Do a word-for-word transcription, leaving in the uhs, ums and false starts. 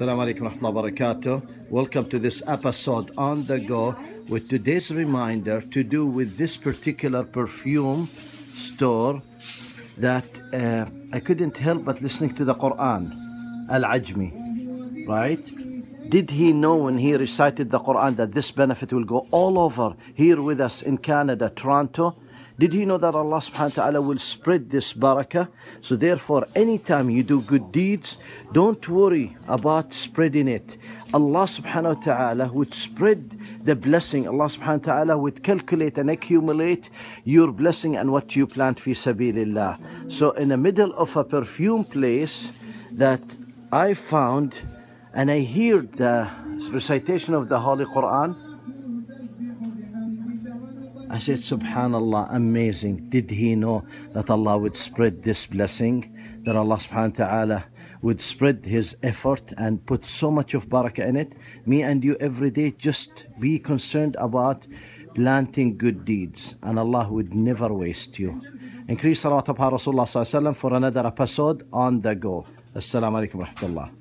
Assalamu alaikum warahmatullahi wabarakatuh. Welcome to this episode on the go with today's reminder to do with this particular perfume store that uh, I couldn't help but listening to the Quran, Al Ajmi, right? Did he know when he recited the Quran that this benefit will go all over here with us in Canada, Toronto? Did he know that Allah subhanahu wa ta'ala will spread this barakah? So therefore, anytime you do good deeds, don't worry about spreading it. Allah subhanahu wa ta'ala would spread the blessing. Allah subhanahu wa ta'ala would calculate and accumulate your blessing and what you plant fi sabilillah. So in the middle of a perfume place that I found, and I heard the recitation of the Holy Quran, I said, subhanallah, amazing. Did he know that Allah would spread this blessing? That Allah subhanahu wa ta'ala would spread his effort and put so much of barakah in it? Me and you every day just be concerned about planting good deeds, and Allah would never waste you. Increase salawat upon Rasulullah sallallahu alayhi wa sallam for another episode on the go. Assalamu alaikum warahmatullah.